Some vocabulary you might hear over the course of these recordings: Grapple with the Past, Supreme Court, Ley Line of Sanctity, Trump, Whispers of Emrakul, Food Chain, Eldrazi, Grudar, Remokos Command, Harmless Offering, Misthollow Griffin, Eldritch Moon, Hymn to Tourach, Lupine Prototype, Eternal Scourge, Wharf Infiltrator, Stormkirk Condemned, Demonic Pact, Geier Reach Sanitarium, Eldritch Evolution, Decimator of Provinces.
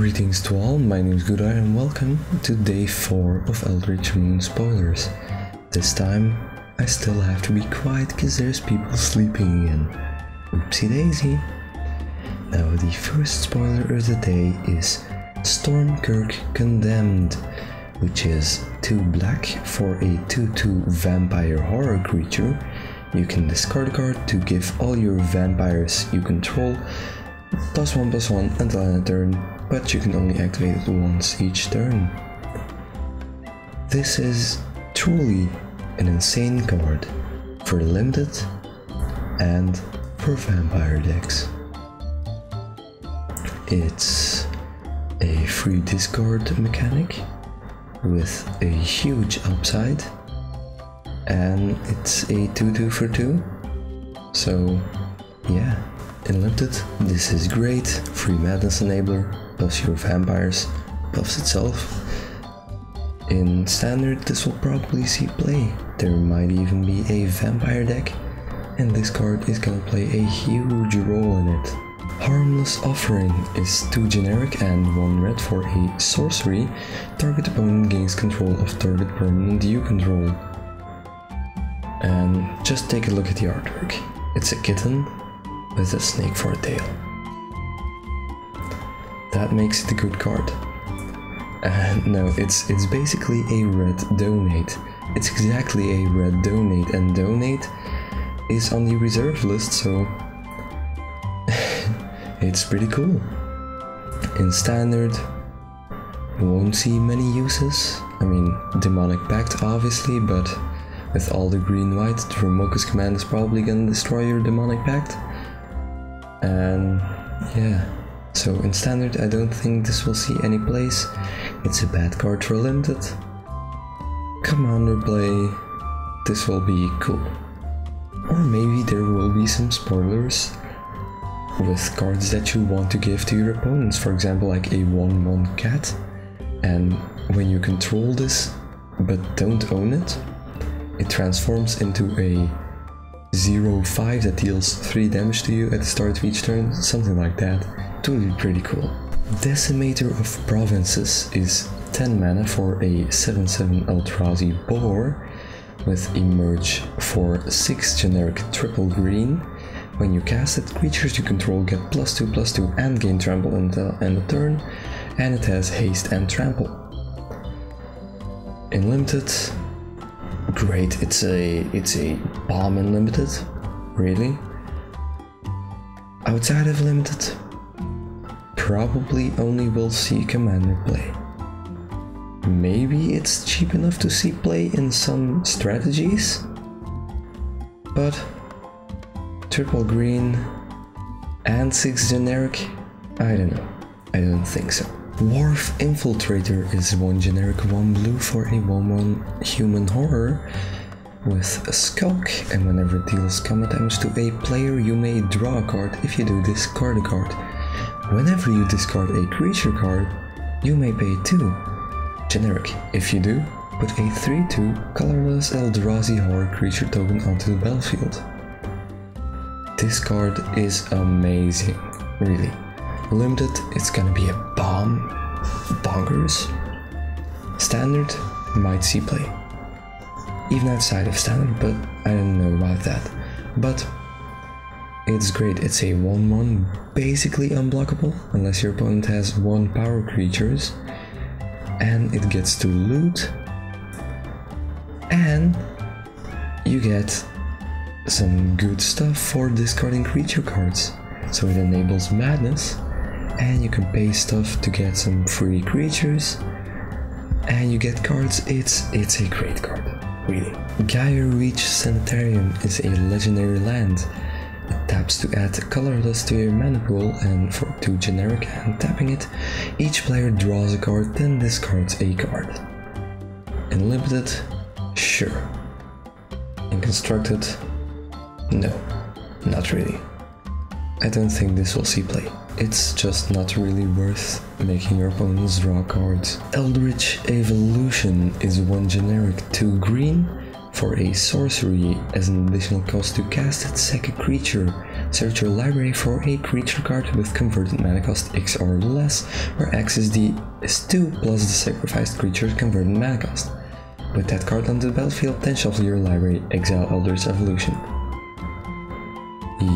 Greetings to all, my name is Grudar and welcome to day 4 of Eldritch Moon spoilers. This time I still have to be quiet because there's people sleeping again. Oopsie daisy. Now the first spoiler of the day is Stormkirk Condemned, which is 2 black for a 2/2 vampire horror creature. You can discard a card to give all your vampires you control +1/+1 until end of turn, but you can only activate it once each turn. This is truly an insane card for limited and for vampire decks. It's a free discard mechanic with a huge upside, and it's a 2/2 for 2, so yeah, in limited this is great. Free madness enabler plus your vampires, buffs itself. In standard this will probably see play. There might even be a vampire deck and this card is gonna play a huge role in it. Harmless Offering is 2 generic and 1 red for a sorcery. Target opponent gains control of target permanent you control. And just take a look at the artwork. It's a kitten with a snake for a tail. That makes it a good card. No, it's basically a red donate. It's exactly a red donate, and donate is on the reserve list, so it's pretty cool. In standard, won't see many uses. I mean, Demonic Pact obviously, but with all the green-white, the Remokos Command is probably gonna destroy your Demonic Pact. And yeah. So in standard I don't think this will see any place. It's a bad card for limited. Commander play, this will be cool. Or maybe there will be some spoilers with cards that you want to give to your opponents, for example like a 1/1 cat, and when you control this but don't own it, it transforms into a 0/5 that deals 3 damage to you at the start of each turn, something like that. It would be pretty cool. Decimator of Provinces is 10 mana for a 7/7 Eldrazi boar with emerge for 6 generic triple green. When you cast it, creatures you control get +2/+2 and gain trample until end of turn, and it has haste and trample. In limited, great, it's a bomb in limited, really. Outside of limited, probably only will see commander play. Maybe it's cheap enough to see play in some strategies, but triple green and 6 generic, I don't know, I don't think so. Wharf Infiltrator is 1 generic, 1 blue for a 1/1 human horror with a skulk, and whenever it deals combat damage to a player you may draw a card. If you do, discard a card. Whenever you discard a creature card, you may pay 2. Generic. If you do, put a 3/2 colorless Eldrazi horror creature token onto the battlefield. This card is amazing, really. Limited, it's gonna be a bomb, bonkers. Standard might see play, even outside of standard, but I don't know about that. But it's great. It's a 1/1, basically unblockable unless your opponent has 1 power creatures, and it gets to loot, and you get some good stuff for discarding creature cards. So it enables madness, and you can pay stuff to get some free creatures, and you get cards. It's a great card, really. Geier Reach Sanitarium is a legendary land. It taps to add colorless to your mana pool, and for 2 generic and tapping it, each player draws a card, then discards a card. In limited, sure. In constructed, no, not really. I don't think this will see play. It's just not really worth making your opponents draw cards. Eldritch Evolution is 1 generic, 2 green for a sorcery. As an additional cost to cast it, sack a creature. Search your library for a creature card with converted mana cost X or less, where X is the S2 plus the sacrificed creature's converted mana cost. Put that card onto the battlefield, then shuffle your library, exile Eldritch Evolution.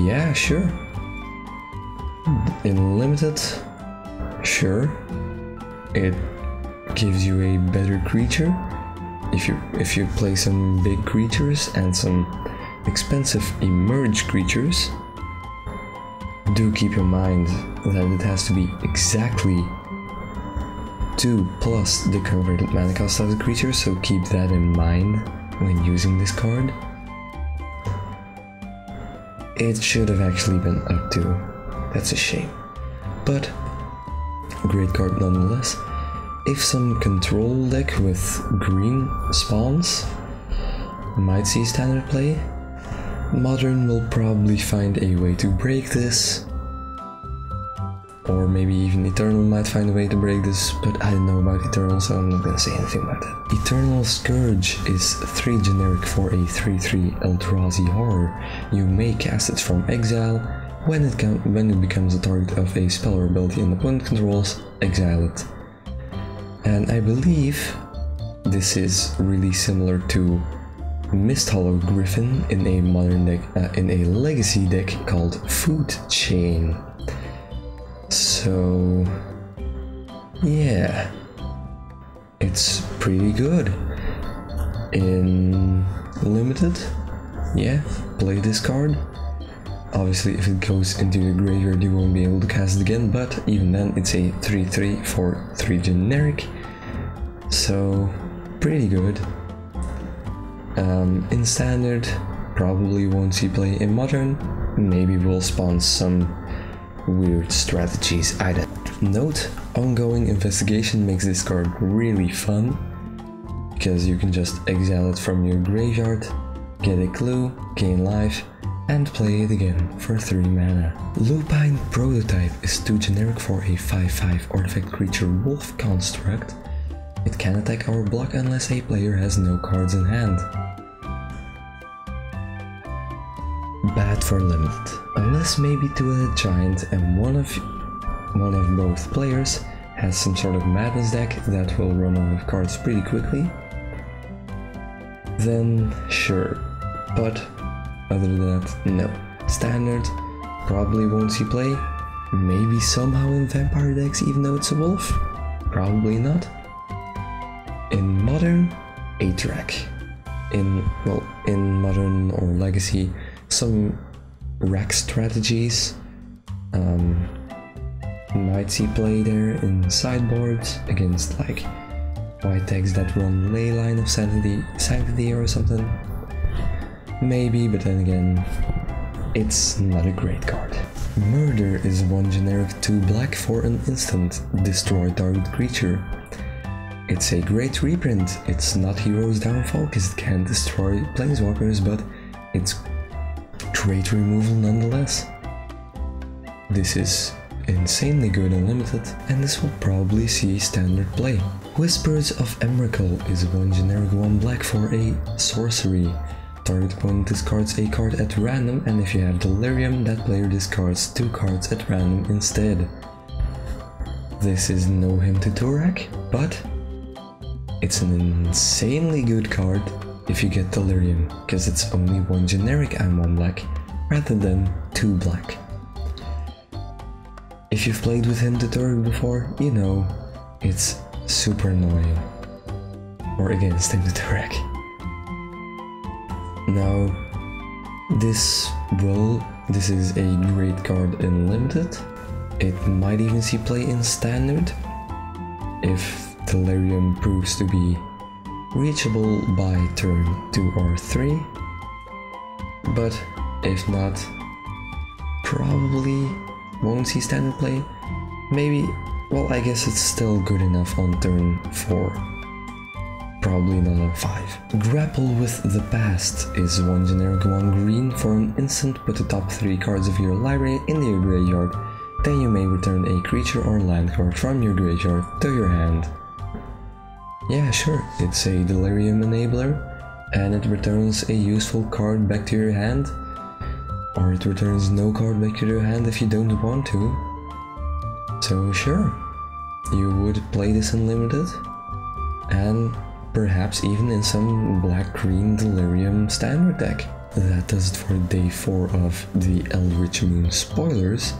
Yeah, sure. In limited, sure. It gives you a better creature. If you play some big creatures and some expensive emerge creatures, do keep in mind that it has to be exactly 2 plus the converted mana cost of the creature, so keep that in mind when using this card. It should have actually been up to, that's a shame, but great card nonetheless. If some control deck with green spawns might see standard play, Modern will probably find a way to break this. Or maybe even Eternal might find a way to break this, but I don't know about Eternal, so I'm not gonna say anything about that. Eternal Scourge is 3 generic for a 3/3 Eldrazi horror. You may cast it from exile. When it becomes the target of a spell or ability an opponent controls, exile it. And I believe this is really similar to Misthollow Griffin in a modern deck, in a legacy deck called Food Chain. So yeah, it's pretty good. In limited, yeah, play this card. Obviously, if it goes into the graveyard, you won't be able to cast it again, but even then, it's a 3/3 for 3 generic, so pretty good. In standard, probably won't see play. In modern, maybe we'll spawn some weird strategies. I don't note. Ongoing investigation makes this card really fun because you can just exile it from your graveyard, get a clue, gain life, and play it again for 3 mana. Lupine Prototype is 2 generic for a 5/5 artifact creature wolf construct. It can attack or block unless a player has no cards in hand. Bad for limited. Unless maybe 2-headed giant and one of both players has some sort of madness deck that will run out of cards pretty quickly, then sure, but other than that, no. Standard, probably won't see play. Maybe somehow in vampire decks even though it's a wolf? Probably not. In modern, 8-track. In modern or legacy, some rack strategies might see play there in sideboards against like white decks that run Ley Line of Sanctity or something. Maybe, but then again, it's not a great card. Murder is 1 generic 2-black for an instant. Destroy target creature. It's a great reprint. It's not Heroes Downfall because it can destroy planeswalkers, but it's great removal nonetheless. This is insanely good and limited, and this will probably see standard play. Whispers of Emrakul is 1 generic 1-black for a sorcery. Target opponent discards a card at random, and if you have Delirium, that player discards 2 cards at random instead. This is no Hymn to Tourach, but it's an insanely good card if you get Delirium, because it's only 1 generic and 1 black, rather than 2 black. If you've played with Hymn to Tourach before, you know it's super annoying. Or against Hymn to Tourach. Now, this is a great card in limited. It might even see play in standard if Delirium proves to be reachable by turn 2 or 3. But if not, probably won't see standard play. Maybe, well, I guess it's still good enough on turn 4. Probably not on 5. Grapple with the Past is 1 generic 1 green for an instant. Put the top 3 cards of your library into your graveyard, then you may return a creature or land card from your graveyard to your hand. Yeah, sure, it's a Delirium enabler, and it returns a useful card back to your hand. Or it returns no card back to your hand if you don't want to. So sure, you would play this unlimited, and perhaps even in some black-green delirium standard deck. That does it for day 4 of the Eldritch Moon spoilers.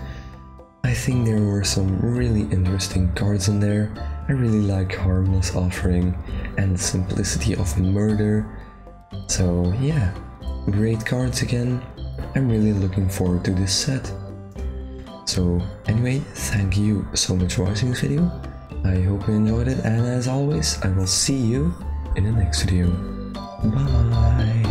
I think there were some really interesting cards in there. I really like Harmless Offering and the simplicity of Murder. So yeah, great cards again. I'm really looking forward to this set. So anyway, thank you so much for watching this video. I hope you enjoyed it, and as always, I will see you in the next video. Bye!